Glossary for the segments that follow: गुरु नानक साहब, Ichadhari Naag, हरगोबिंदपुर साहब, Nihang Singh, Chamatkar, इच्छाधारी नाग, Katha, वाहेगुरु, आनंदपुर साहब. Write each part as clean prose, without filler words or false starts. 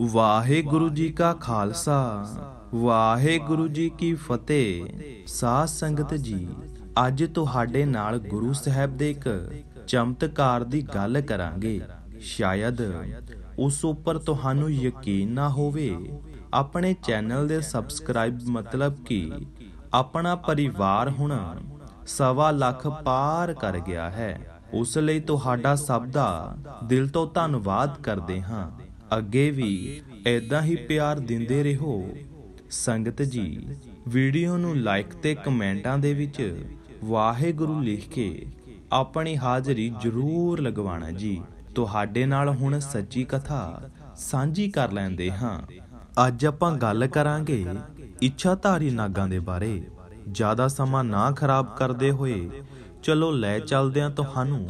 वाहेगुरु जी का खालसा वाहेगुरु जी की फतेह। साध संगत जी, अज तुहाडे नाल गुरु साहब दे इक चमत्कार दी गल करांगे। शायद उस उपर तुहानू यकीन ना होवे। अपने चैनल दे सब्सक्राइब मतलब कि अपना परिवार हुण 1.25 लाख पार कर गया है। उस लई तुहाडा सब दा दिल तो धन्नवाद करदे हां। अगे भी ऐदां ही प्यार दिंदे रहो। संगत जी, वीडियो नू लाइक ते कमेंटां दे विच वाहेगुरु लिख के अपनी हाजरी जरूर लगवाना जी। तुहाडे नाल हुण सच्ची कथा सांझी कर लैंदे हां। अज आपां गल करांगे इच्छाधारी नागां दे बारे। ज़्यादा समा ना खराब करदे होए चलो लै चलदिआं तुहानू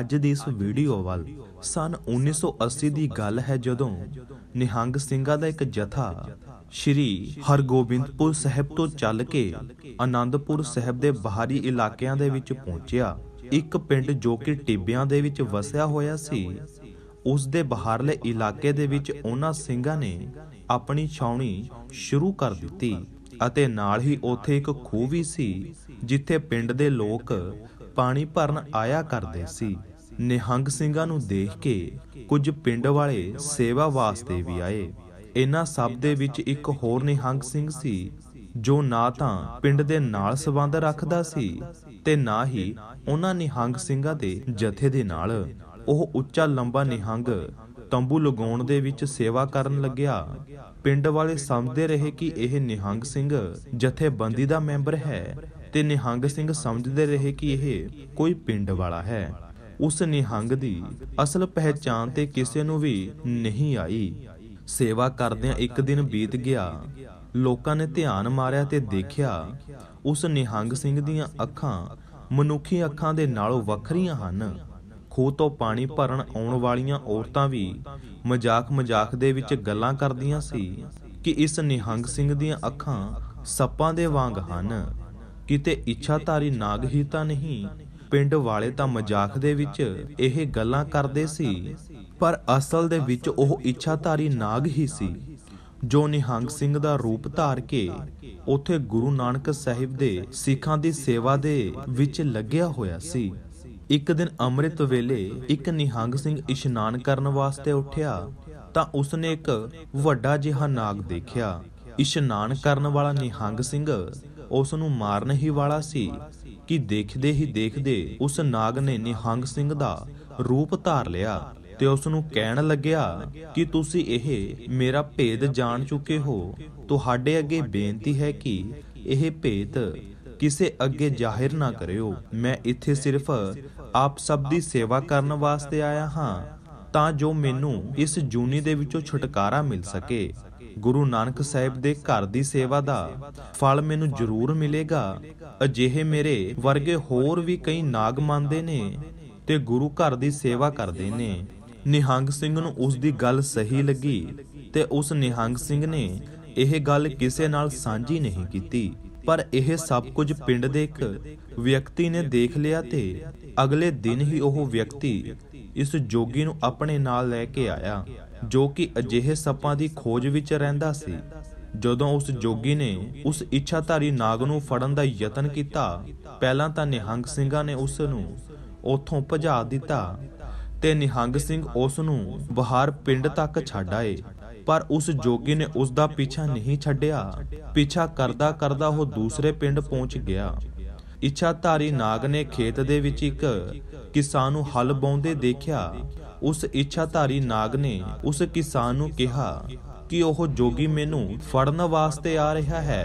अज दी इस वीडियो वल। सन 1980 दी गल है जदों निहंग ਸਿੰਘਾਂ दा एक जथा श्री हरगोबिंदपुर साहब तो चल के आनंदपुर साहब दे बाहरी इलाकिਆਂ ਦੇ ਵਿੱਚ ਪਹੁੰਚਿਆ। एक पिंड जो कि टिब्बियां दे विच वसिया होया सी, उस दे बाहरले इलाके दे विच उन्हां ਸਿੰਘਾਂ ने अपनी छावनी शुरू कर दित्ती अते नाल ही उत्थे एक खूह भी सी जिथे पिंड दे लोग पानी भरन आया करदे सी। निहंग ਸਿੰਘਾਂ नू देख के कुछ पिंड वाले सेवा वास्ते भी आए। इन्हां सब दे विच एक होर निहंग ਸਿੰਘ सी जो ना तां पिंड दे नाल संबंध रखदा सी ते ना ही उन्हां निहंग ਸਿੰਘਾਂ दे जथे दे नाल। ओह उच्चा लंबा निहंग तंबू लगाउण दे विच सेवा करन लग्या। पिंड वाले समझदे रहे कि यह निहंग ਸਿੰਘ जथेबंदी दा मैंबर है ते निहंग ਸਿੰਘ समझदे रहे कि यह कोई पिंड वाला है। उस निहंग दी असल पहचान ते किसी नू भी नहीं आई। सेवा करदिआं एक दिन बीत गया। लोकां ने ध्यान मारिया ते देखिया उस निहंग ਸਿੰਘ दीआं अखां मनुखी अखां दे नालों वखरीआं हन। खूह तो पानी भरन आउण वालियां औरतां भी मजाक दे विच गल्लां करदियां सी कि इस निहंग ਸਿੰਘ दीआं अखां सप्पां दे वांग हन, किते इच्छाधारी नाग ही तां नहीं। पिंड वाले तां मजाक दे विच इह गल्लां करदे सी पर असल दे विच ओह इच्छाधारी नाग ही सी जो निहंग ਸਿੰਘ दा रूप धार के उथे गुरु नानक साहब दे सिखां दी सेवा दे विच लग्या होया सी। एक दिन अमृत वेले एक निहंग ਸਿੰਘ इशनान करन वास्ते उठ्या तां उसने एक वड्डा जिहा नाग देखिया। इशनान करन वाला निहंग ਸਿੰਘ उस नूं मारन ही वाला सी कि देखदे ही देखदे उस नाग ने निहंग ਸਿੰਘ दा रूप धार लिया ते उस नूं कहण लग्या कि तुसीं इह मेरा भेद जाण चुके हो। तुहाडे अगे बेनती है कि इह भेद किसे अगे जाहिर ना करियो। मैं इत्थे सिर्फ आप सब दी सेवा करन वास्ते आया हां तां जो मैनू इस जूनी दे विचों छुटकारा मिल सके। गुरु नानक साहब दे घर दी सेवा दा फल मैनू जरूर मिलेगा। अजिहे मेरे वर्गे होर भी कई नाग मानदे ने ते गुरु घर दी सेवा करदे ने। निहंग ਸਿੰਘ नूं उस दी गल सही लगी ते उस निहंग ਸਿੰਘ ने यह गल किसे नाल सांझी नहीं कीती। पर यह सब कुछ पिंड दे एक व्यक्ति ने देख लिया ते अगले दिन ही वह व्यक्ति इस जोगी नूं अपने नाल लै के आया जो कि अजिहे सप्पां दी खोज विच रहिंदा सी। जदों उस जोगी ने उस इच्छाधारी नाग नूं फड़न दा यतन कीता पहलां तां निहंग ਸਿੰਘਾਂ ने उस नूं उथों भजा दिता ते निहंग ਸਿੰਘ उस नूं बाहर पिंड तक छड्ड आए पर उस जोगी ने उसका पीछा नहीं छड्डिया। पीछा करदा करदा वो दूसरे पिंड पहुंच गया। इच्छाधारी नाग ने खेत दे विच इक किसान नूं हल बाउंदे देखिया। उस इच्छाधारी नाग ने उस किसान नूं कहा कि ओह जोगी मैनू फड़न वास्ते आ रहा है।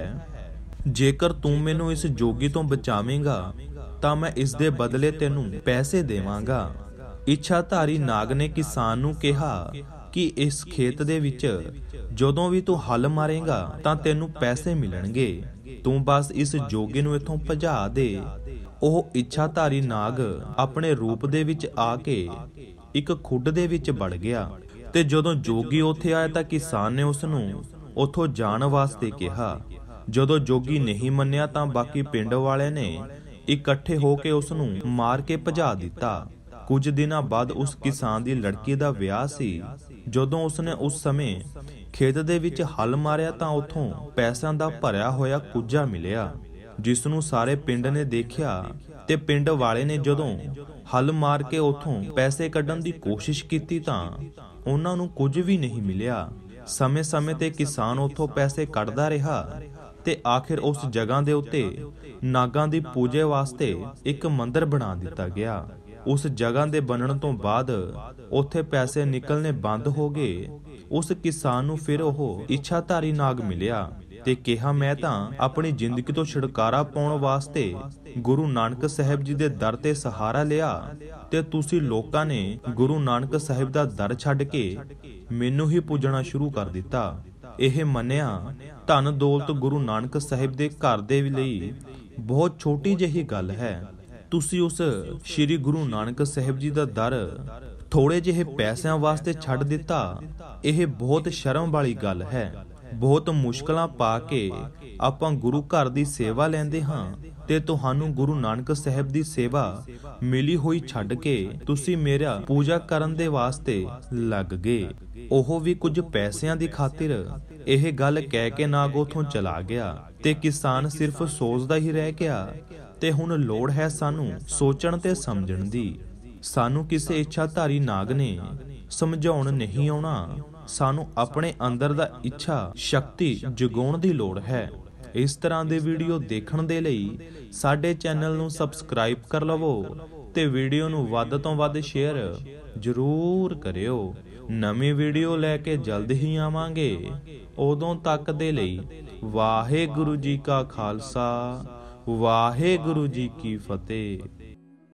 जेकर तू मैनू इस जोगी तो बचावेगा तां मैं इस दे बदले तेनू पैसे देवांगा। इच्छाधारी नाग ने किसान नूं कहा कि इस खेत दे विच जदों भी तू हल मारेगा तां तेनू पैसे मिलणगे। तू बस इस जोगी नूं इथों भजा दे। ओह इच्छाधारी नाग अपने रूप दे विच आके एक खुड दे विच वड़ गया ते जदों जोगी उत्थे आया तां किसान ने उस नूं उथों जाण वास्ते कहा। जदों जोगी नहीं मन्निया तां बाकी पिंड वाले ने इकट्ठे होके उस नूं मार के भजा दिता। कुछ दिनां बाद उस किसान दी लड़की दा विआह सी ਜਦੋਂ ਉਸਨੇ ਉਸ ਸਮੇਂ ਖੇਤ ਦੇ ਵਿੱਚ ਹਲ ਮਾਰਿਆ ਤਾਂ ਉੱਥੋਂ ਪੈਸਿਆਂ ਦਾ ਭਰਿਆ ਹੋਇਆ ਕੁੱਜਾ ਮਿਲਿਆ ਜਿਸ ਨੂੰ ਸਾਰੇ ਪਿੰਡ ਨੇ ਦੇਖਿਆ ਤੇ ਪਿੰਡ ਵਾਲੇ ਨੇ ਜਦੋਂ ਹਲ ਮਾਰ ਕੇ ਉੱਥੋਂ ਪੈਸੇ ਕੱਢਣ ਦੀ ਕੋਸ਼ਿਸ਼ ਕੀਤੀ ਤਾਂ ਉਹਨਾਂ ਨੂੰ ਕੁਝ ਵੀ ਨਹੀਂ ਮਿਲਿਆ। ਸਮੇਂ-ਸਮੇਂ ਤੇ ਕਿਸਾਨ ਉੱਥੋਂ ਪੈਸੇ ਕੱਢਦਾ ਰਿਹਾ ਤੇ ਆਖਿਰ ਉਸ ਜਗ੍ਹਾ ਦੇ ਉੱਤੇ ਨਾਗਾਂ ਦੀ ਪੂਜਾ ਵਾਸਤੇ ਇੱਕ ਮੰਦਿਰ ਬਣਾ ਦਿੱਤਾ ਗਿਆ। उस जगह के बनने तो बाद उत्थे पैसे निकलने बंद हो गए। उस किसान नूं फिर ओह इच्छाधारी नाग मिलिया ते कहा मैं तां अपनी जिंदगी तो छुटकारा पाउण वास्ते गुरु नानक साहब जी दे दर ते सहारा लिया ते तुसी लोकां ने गुरु नानक साहब दा दर छड्ड के मैनूं ही पूजना शुरू कर दिता। यह मन्निया धन दौलत गुरु नानक साहब दे घर दे लई बहुत छोटी जिही गल है। तुसी उस श्री गुरु नानक साहब जी दा दर थोड़े जिहे पैसों वास्ते छड़ दिता, यह बहुत शर्म वाली गल है। बहुत मुश्किलां पा के आपां गुरु घर दी सेवा लैंदे हां ते तुहानू गुरु नानक साहब दी सेवा मिली होई छड़ के तुसी मेरा पूजा करन दे वास्ते लग गए। ओह भी कुछ पैसों दी खातिर यह गल कह के नाग उथों चला गया ते किसान सिर्फ सोचदा ही रह गया। ते हुण लोड़ है सानू सोचण ते समझण दी। सानू किसे इच्छाधारी नाग ने समझाउण नहीं आउणा, सानू अपने अंदर दा इच्छा शक्ति जगाउण दी लोड़ है। इस तरह दे वीडियो देखण दे लई साडे चैनल नू सबसक्राइब कर लवो ते वीडियो नू वध तों वध शेयर जरूर करियो। नवीं वीडियो लैके जल्द ही आवांगे। उदों तक दे लई वाहेगुरू जी का खालसा वाहेगुरु जी की फतेह।